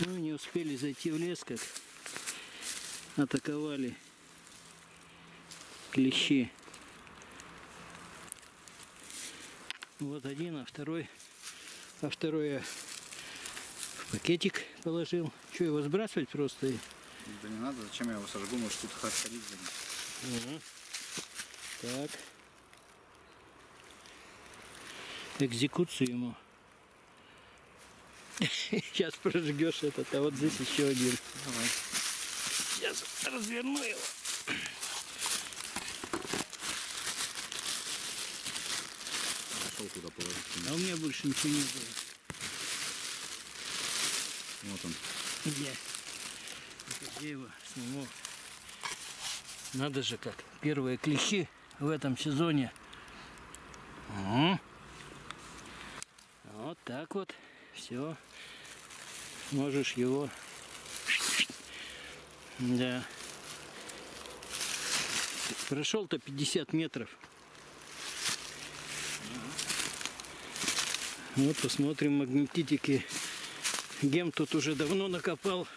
Ну, не успели зайти в лес, как атаковали клещи. Вот один, а второй я в пакетик положил. Что, его сбрасывать просто? Да не надо, зачем я его сожгу, может тут хоть ходить за ним. Угу. Так. Экзекуцию ему. Сейчас прожгешь этот, а вот здесь еще один. Давай. Сейчас разверну его. Куда положить? А у меня больше ничего не было. Вот он. Где его сниму? Надо же как. Первые клещи в этом сезоне. Угу. Вот так вот. Все. Можешь его. Да. Прошел-то 50 метров. Вот посмотрим магнетитики. Гем тут уже давно накопал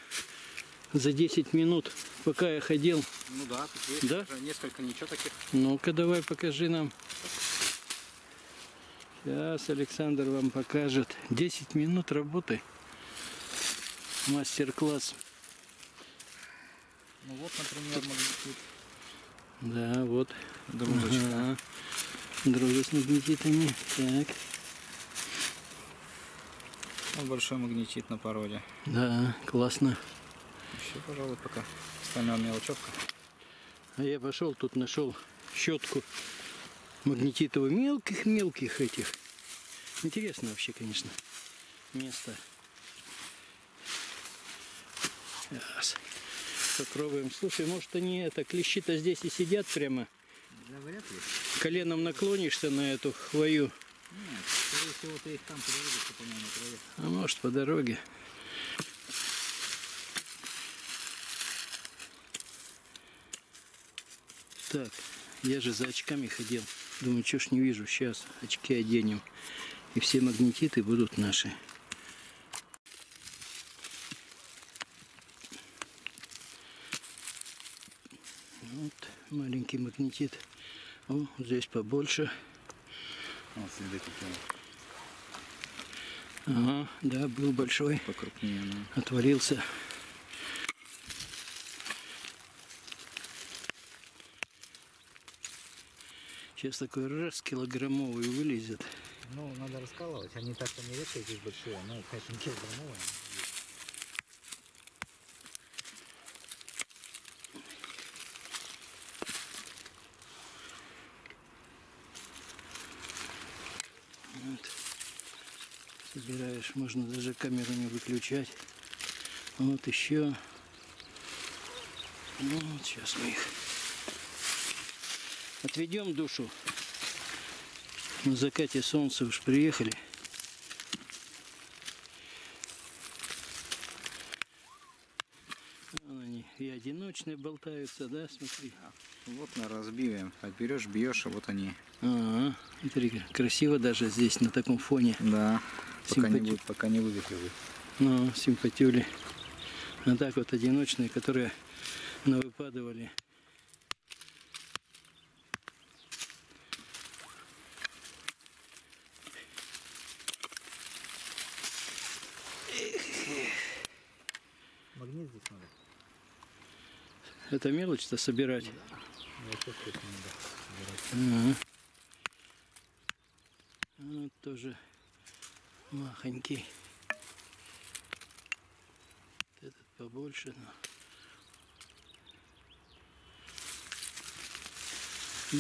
за 10 минут, пока я ходил. Ну да, тут есть, да? Уже несколько ничего таких. Ну-ка давай покажи нам. Сейчас Александр вам покажет. 10 минут работы. Мастер-класс. Ну вот, например, магнетит. Да, вот. Дружочек. Ага. Дружи с магнетитами. Так. Большой магнетит на породе. Да, классно. Еще, пожалуй, пока. Остальное мелочевка. А я пошел, тут нашел щетку магнетитового, мелких этих. Интересно вообще, конечно, место. Сейчас. Попробуем. Слушай, может они это, клещи-то здесь и сидят прямо? Да, вряд ли. Коленом наклонишься на эту хвою. Нет, скорее всего, ты их там по дороге, чтобы они на траве. А может, по дороге. Так, я же за очками ходил. Думаю, что ж не вижу. Сейчас очки оденем. И все магнетиты будут наши. Вот, маленький магнетит. О, здесь побольше. Вот следы такие. Ага, да, был большой. Покрупнее, да. Отвалился. Сейчас такой раз килограммовый вылезет. Ну, надо раскалывать. Они так-то не редко, здесь большие, но хотя килограммовые. Собираешь, можно даже камеру не выключать. Вот еще. Ну, вот сейчас мы их отведем душу. На закате солнца уж приехали. Вон они и одиночные болтаются, да, смотри. Вот на разбиве. Отберешь, бьешь, а вот они. Ага. Смотри, красиво даже здесь на таком фоне. Да. Пока не вывихивают. Ну, симпатюли. А так вот одиночные, которые навыпадывали. Магнит здесь надо. Это мелочь-то собирать. Да. Ага. Вот тоже махонький. Этот побольше, но...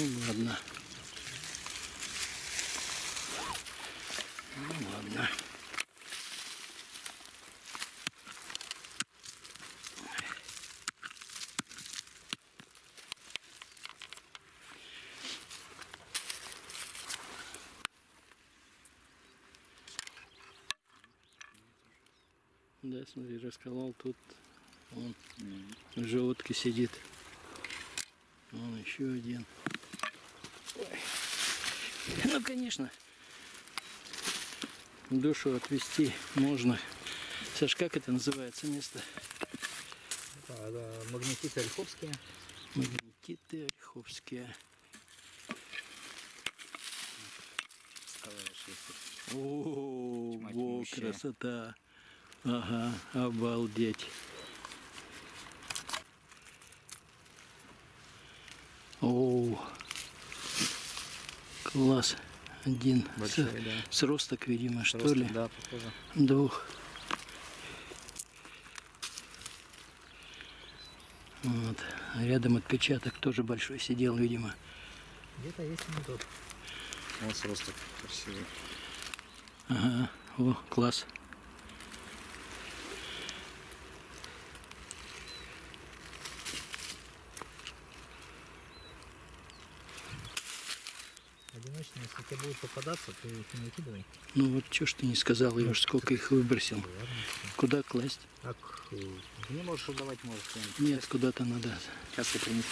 Ну ладно. Ну ладно. Да, смотри, расколол тут, он в желудке сидит. Вон еще один. Ой. Ну, конечно, душу отвести можно. Саш, как это называется место? Магнетиты Ольховские. Магнетиты Ольховские. О, красота! Ага, обалдеть! О, класс! Один большой, да. Сросток, видимо, сросток, что ли? Да, похоже. Двух. Вот. Рядом отпечаток тоже большой сидел, видимо. Где-то есть не тот. Вот сросток красивый. Ага, о, класс. Одиночные, если тебе будут попадаться, ты их не выкидывай. Ну вот что ж ты не сказал, я уж сколько их выбросил. Ладно. Куда класть? Так, мне можешь отдавать, можешь. Нет, куда-то надо. Сейчас я принесу.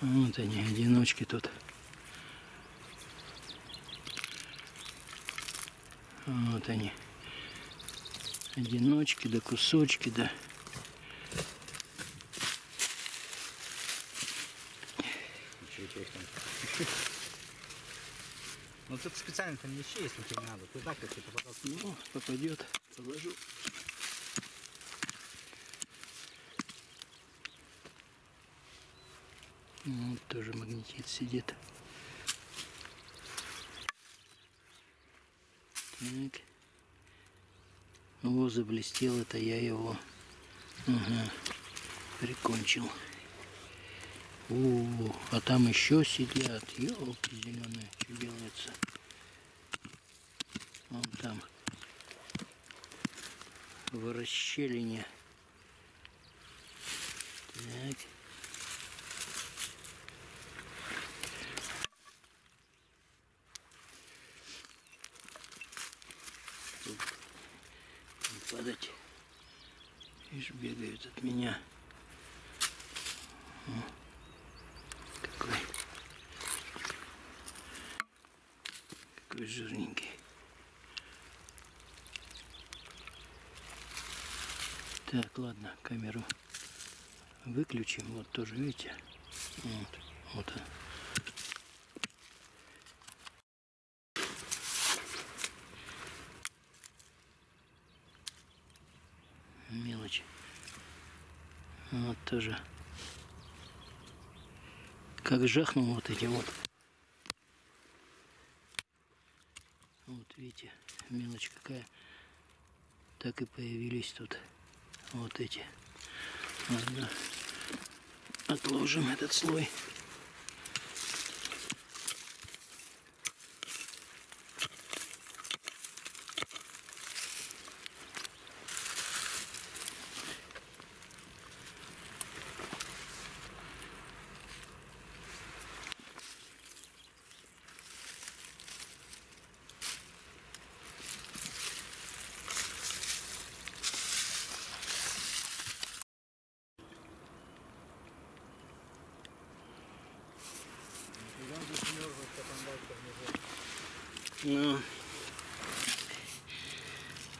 Вот они, одиночки тут. Вот они. Одиночки, да кусочки, да. Ну тут специально там не ищи, если тебе не надо. Ты так, если попадешь. Ну, попадет, положу. Вот тоже магнетит сидит. Так. О, заблестел, это я его. Ага. Прикончил. О, а там еще сидят. Елки зеленые, что делается. Вон там. В расщелине. Так. Тут не падать. Ишь, бегают от меня. Какой жирненький. Так, ладно, камеру выключим. Вот тоже, видите? Вот, вот он. Мелочь. Вот тоже. Как жахнул вот эти вот. Вот видите, мелочь какая. Так и появились тут вот эти. Ладно. Отложим этот слой.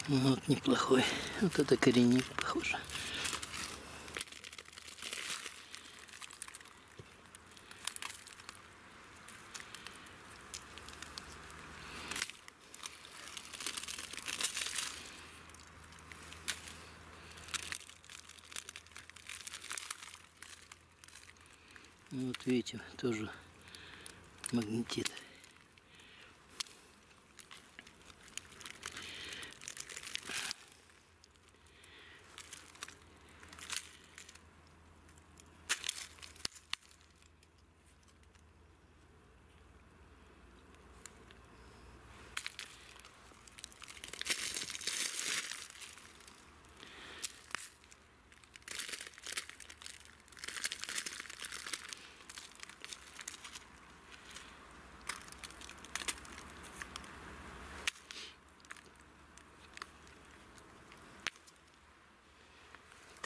Ну, вот неплохой. Вот это коренник, похоже. Вот видите, тоже магнетит.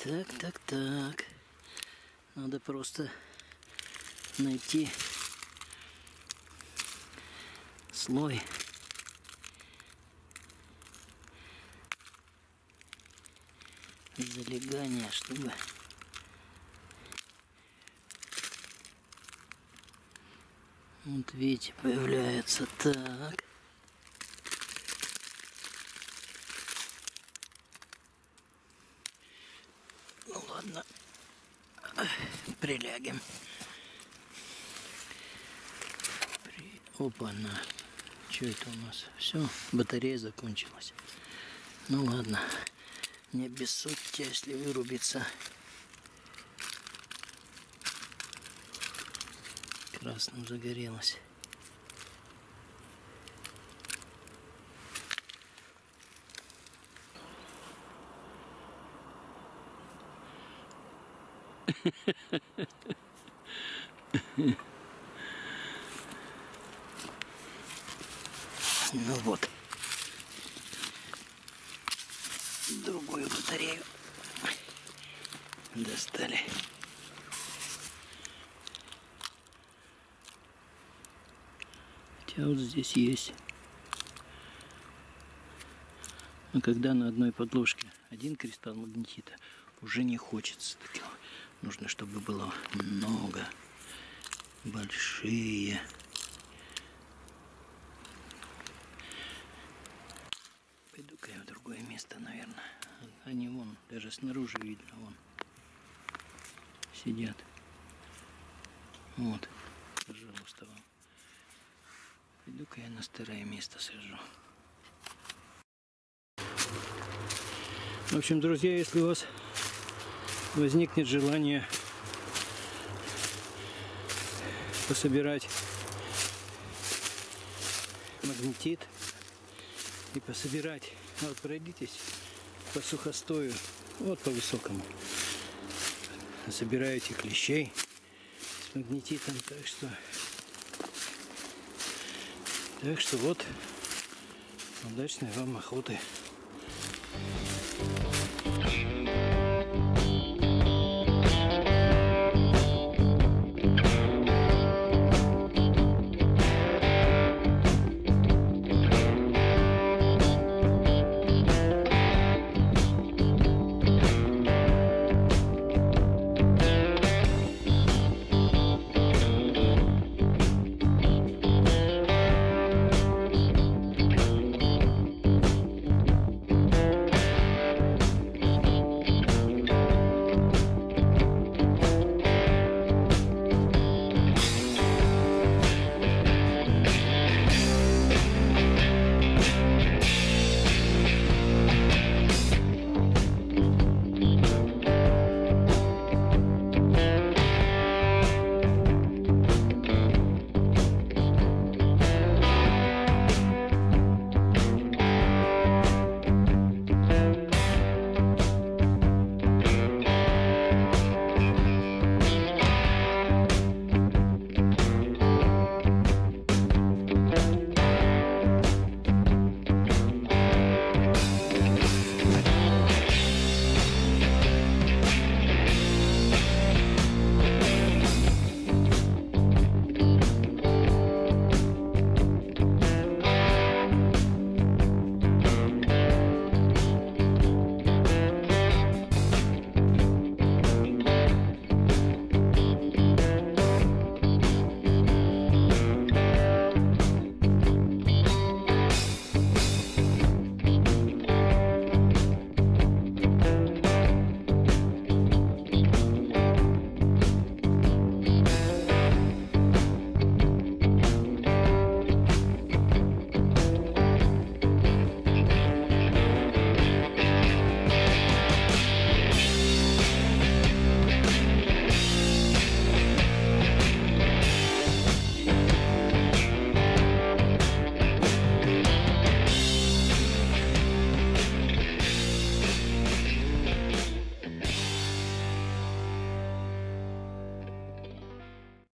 Так, так, так. Надо просто найти слой. залегания, чтобы вот видите, появляется так. Ну ладно, прилягем. Опа-на. Что это у нас? Все, батарея закончилась. Ну ладно, не обессудьте, если вырубится. Красным загорелось. Ну вот, другую батарею достали. Хотя вот здесь есть. Но когда на одной подложке один кристалл магнетита, уже не хочется такого. Нужно, чтобы было много, большие. Пойду-ка я в другое место, наверное. Они вон, даже снаружи видно, вон сидят. Вот, пожалуйста, вам. Пойду-ка я на старое место сажу. В общем, друзья, если у вас возникнет желание пособирать магнетит, и пособирать. Вот пройдитесь по сухостою, вот по высокому. Собираете клещей с магнетитом, так что вот удачной вам охоты.